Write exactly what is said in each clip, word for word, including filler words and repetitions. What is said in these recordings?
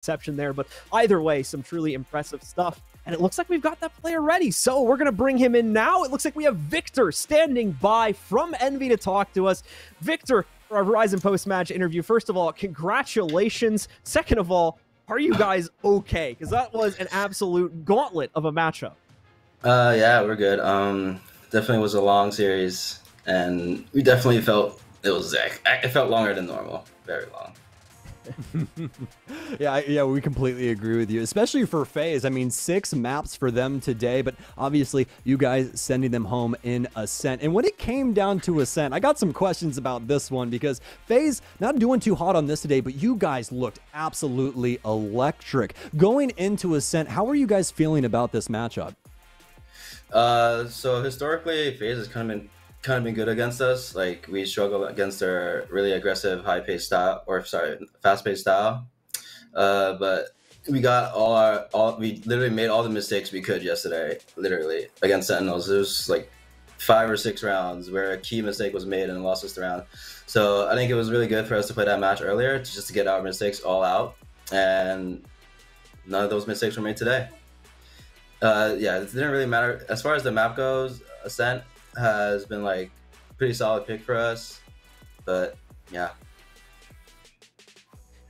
interception there. But either way, some truly impressive stuff. And it looks like we've got that player ready. So we're going to bring him in now. It looks like we have Victor standing by from Envy to talk to us. Victor, for our Verizon post-match interview, first of all, congratulations. Second of all, are you guys okay? Because that was an absolute gauntlet of a matchup. Uh, yeah, we're good. Um, definitely was a long series, and we definitely felt it was, it felt longer than normal, very long. yeah, yeah, we completely agree with you, especially for FaZe. I mean, six maps for them today, but obviously you guys sending them home in Ascent. And when it came down to Ascent, I got some questions about this one because FaZe not doing too hot on this today, but you guys looked absolutely electric. Going into Ascent, how are you guys feeling about this matchup? Uh, so historically, FaZe has kind of been kind of been good against us. Like, we struggle against their really aggressive, high-paced style, or sorry, fast-paced style. Uh, but we got all our, all we literally made all the mistakes we could yesterday, literally against Sentinels. It was like five or six rounds where a key mistake was made and lost us the round. So I think it was really good for us to play that match earlier, to, just to get our mistakes all out, and none of those mistakes were made today. Uh, yeah, it didn't really matter as far as the map goes. Ascent has been like pretty solid pick for us, but yeah.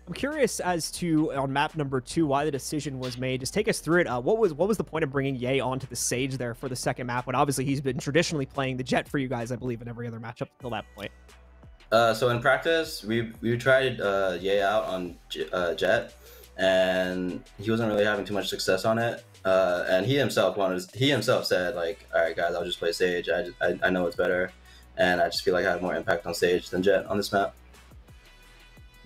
I'm curious as to, on map number two, why the decision was made. Just take us through it. Uh, what was what was the point of bringing Yay onto the Sage there for the second map, when obviously he's been traditionally playing the Jett for you guys, I believe, in every other matchup until that point? Uh, so in practice, we we tried uh, Yay out on J uh, Jett, and he wasn't really having too much success on it. Uh, and he himself wanted, he himself said, like, all right, guys, I'll just play Sage. I, just, I, I know it's better. And I just feel like I have more impact on Sage than Jett on this map.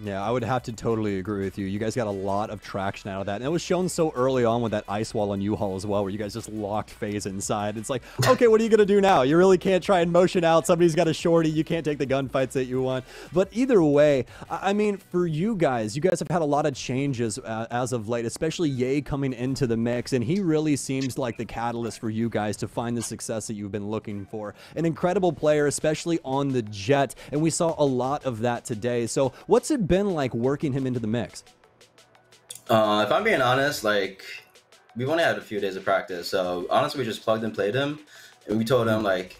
Yeah, I would have to totally agree with you. You guys got a lot of traction out of that. And it was shown so early on with that ice wall on U-Haul as well, where you guys just locked FaZe inside. It's like, okay, what are you going to do now? You really can't try and motion out. Somebody's got a shorty. You can't take the gunfights that you want. But either way, I mean, for you guys, you guys have had a lot of changes uh, as of late, especially Yay coming into the mix. And he really seems like the catalyst for you guys to find the success that you've been looking for. An incredible player, especially on the Jett. And we saw a lot of that today. So what's it been like working him into the mix? Uh, if I'm being honest, like, we've only had a few days of practice, so honestly we just plugged and played him, and we told him, like,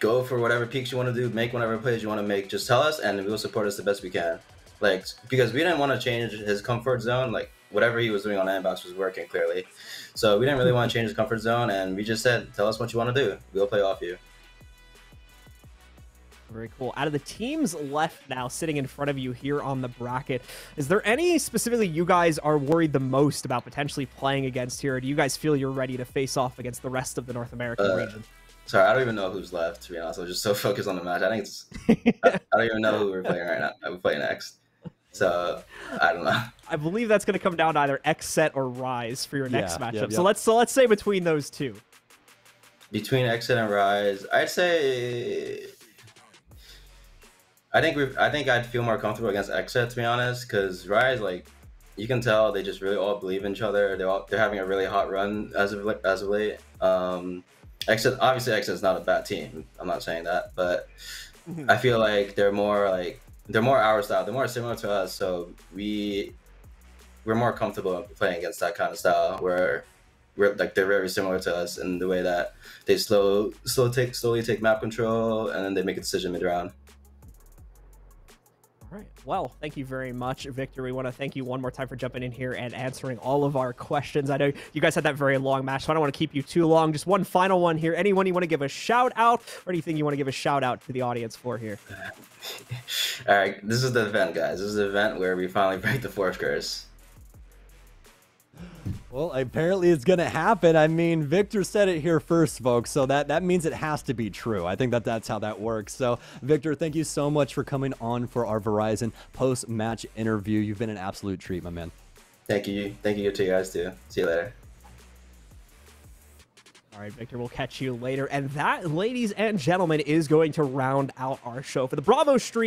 go for whatever peaks you want to do, make whatever plays you want to make, just tell us and we'll support us the best we can. Like, because we didn't want to change his comfort zone. Like, whatever he was doing on inbox was working, clearly, so we didn't really want to change his comfort zone, and we just said, tell us what you want to do, we'll play off you. Very cool. Out of the teams left now, sitting in front of you here on the bracket, is there any specifically you guys are worried the most about potentially playing against here? Or do you guys feel you're ready to face off against the rest of the North American uh, region? Sorry, I don't even know who's left, to be honest. I was just so focused on the match. I think it's, I, I don't even know who we're playing right now. I would play next. So I don't know. I believe that's going to come down to either Xset or Rise for your next yeah, matchup. Yeah, yeah. So let's so let's say between those two. Between Xset and Rise, I'd say. I think we I think I'd feel more comfortable against Xset, to be honest, because Rise, like, you can tell they just really all believe in each other. They're all, they're having a really hot run as of as of late. Um, Xset, obviously Xset's not a bad team. I'm not saying that, but mm-hmm. I feel like they're more like they're more our style. They're more similar to us, so we we're more comfortable playing against that kind of style where we're like they're very similar to us in the way that they slow slow take slowly take map control and then they make a decision mid round. All right. Well, thank you very much, Victor. We want to thank you one more time for jumping in here and answering all of our questions. I know you guys had that very long match, so I don't want to keep you too long. Just one final one here. Anyone you want to give a shout out, or anything you want to give a shout out to the audience for here? All right. This is the event, guys. This is the event where we finally break the fourth curse. Well, apparently it's going to happen. I mean, Victor said it here first, folks, so that, that means it has to be true. I think that that's how that works. So, Victor, thank you so much for coming on for our Verizon post-match interview. You've been an absolute treat, my man. Thank you. Thank you to you guys, too. See you later. All right, Victor, we'll catch you later. And that, ladies and gentlemen, is going to round out our show for the Bravo stream.